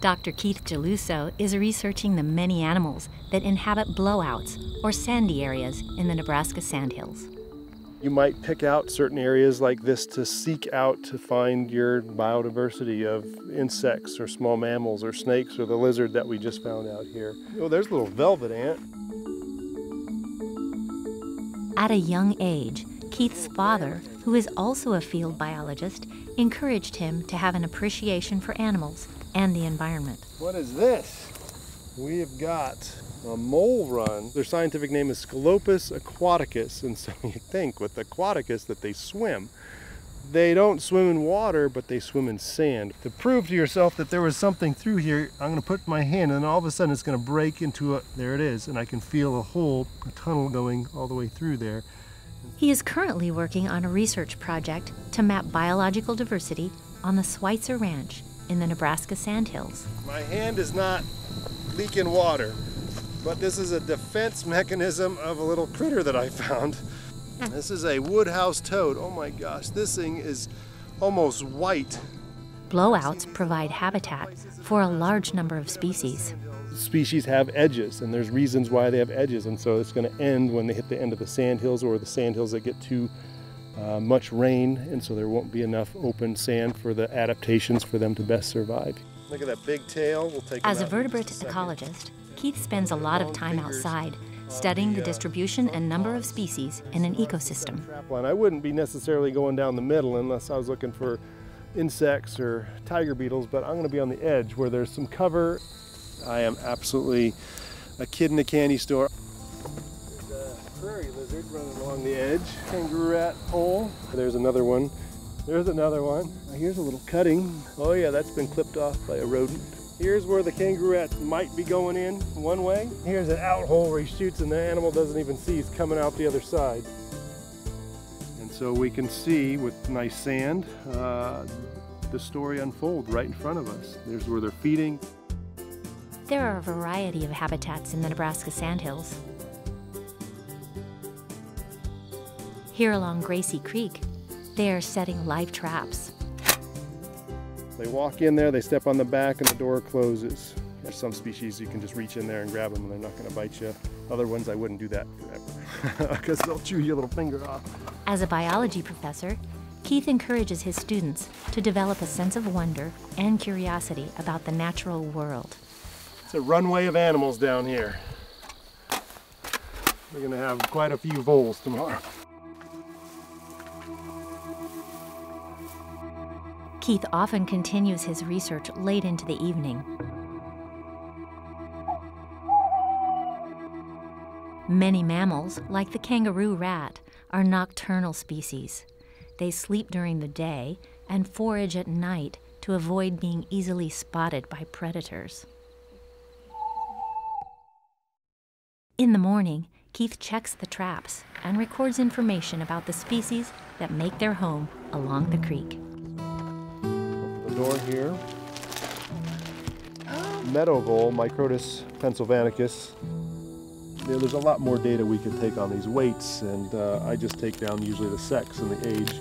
Dr. Keith Geluso is researching the many animals that inhabit blowouts or sandy areas in the Nebraska Sandhills. You might pick out certain areas like this to seek out to find your biodiversity of insects or small mammals or snakes or the lizard that we just found out here. Oh, there's a little velvet ant. At a young age, Keith's father, who is also a field biologist, encouraged him to have an appreciation for animals and the environment. What is this? We have got a mole run. Their scientific name is Scalopus aquaticus, and so you think with aquaticus that they swim. They don't swim in water, but they swim in sand. To prove to yourself that there was something through here, I'm going to put my hand and all of a sudden it's going to break into a, there it is, and I can feel a hole, a tunnel going all the way through there. He is currently working on a research project to map biological diversity on the Switzer Ranch in the Nebraska Sandhills. My hand is not leaking water, but this is a defense mechanism of a little critter that I found. This is a woodhouse toad. Oh my gosh, this thing is almost white. Blowouts provide habitat for a large number of species. Species have edges, and there's reasons why they have edges, and so it's going to end when they hit the end of the sandhills or the sandhills that get too much rain, and so there won't be enough open sand for the adaptations for them to best survive. Look at that big tail. We'll take As a vertebrate ecologist, Keith spends a lot of time outside studying the distribution and number of species in an ecosystem. I wouldn't be necessarily going down the middle unless I was looking for insects or tiger beetles, but I'm going to be on the edge where there's some cover. I am absolutely a kid in a candy store. There's a prairie lizard running along the edge. Kangaroo rat hole. There's another one. There's another one. Here's a little cutting. Oh yeah, that's been clipped off by a rodent. Here's where the kangaroo rat might be going in one way. Here's an out hole where he shoots and the animal doesn't even see he's coming out the other side. And so we can see with nice sand the story unfold right in front of us. There's where they're feeding. There are a variety of habitats in the Nebraska Sandhills. Here along Gracie Creek, they are setting live traps. They walk in there, they step on the back, and the door closes. There's some species you can just reach in there and grab them and they're not going to bite you. Other ones I wouldn't do that forever because they'll chew your little finger off. As a biology professor, Keith encourages his students to develop a sense of wonder and curiosity about the natural world. It's a runway of animals down here. We're going to have quite a few voles tomorrow. Keith often continues his research late into the evening. Many mammals, like the kangaroo rat, are nocturnal species. They sleep during the day and forage at night to avoid being easily spotted by predators. In the morning, Keith checks the traps and records information about the species that make their home along the creek. Open the door here. Meadow vole, Microtus Pennsylvanicus. There's a lot more data we could take on these weights, and I just take down usually the sex and the age.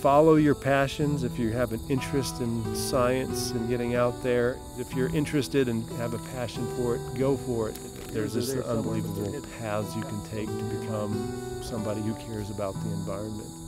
Follow your passions if you have an interest in science and getting out there. If you're interested and have a passion for it, go for it. There's just unbelievable paths you can take to become somebody who cares about the environment.